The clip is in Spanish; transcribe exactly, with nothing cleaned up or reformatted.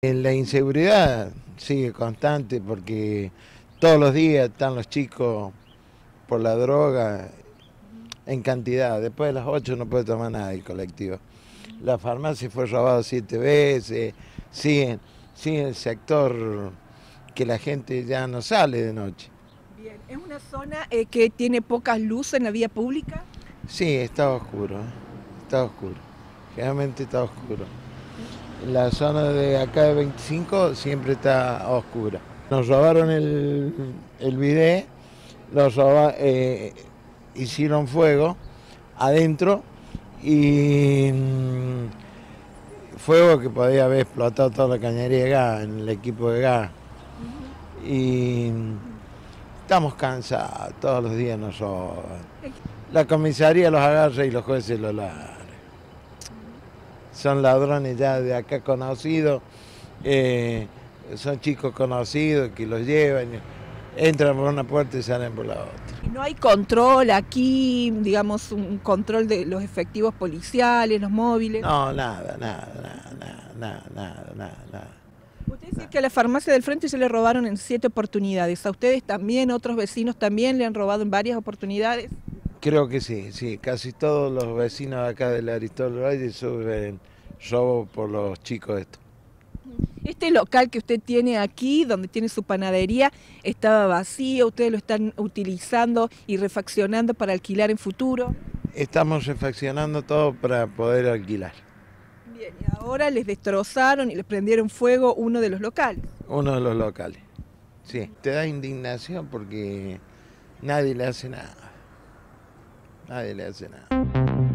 La inseguridad sigue constante porque todos los días están los chicos por la droga en cantidad. Después de las ocho no puede tomar nada el colectivo. La farmacia fue robada siete veces, sigue, sigue el sector que la gente ya no sale de noche. Bien, ¿es una zona eh, que tiene pocas luces en la vía pública? Sí, está oscuro, está oscuro, generalmente está oscuro. La zona de acá de veinticinco siempre está oscura. Nos robaron el, el bidet, los roba, eh, hicieron fuego adentro y mmm, fuego que podía haber explotado toda la cañería de gas, en el equipo de gas. Y estamos cansados, todos los días nos roban. La comisaría los agarra y los jueces los largan. Son ladrones ya de acá conocidos, eh, son chicos conocidos que los llevan, entran por una puerta y salen por la otra. ¿No hay control aquí, digamos, un control de los efectivos policiales, los móviles? No, nada, nada, nada, nada, nada, nada, nada, nada. Usted dice que a la farmacia del frente se le robaron en siete oportunidades. ¿A ustedes también, otros vecinos también le han robado en varias oportunidades? Creo que sí, sí. Casi todos los vecinos de acá del Aristóteles Valle sufren robo por los chicos estos. Este local que usted tiene aquí, donde tiene su panadería, estaba vacío, ustedes lo están utilizando y refaccionando para alquilar en futuro. Estamos refaccionando todo para poder alquilar. Bien, y ahora les destrozaron y les prendieron fuego uno de los locales. Uno de los locales, sí. Te da indignación porque nadie le hace nada. Nadie le hace nada.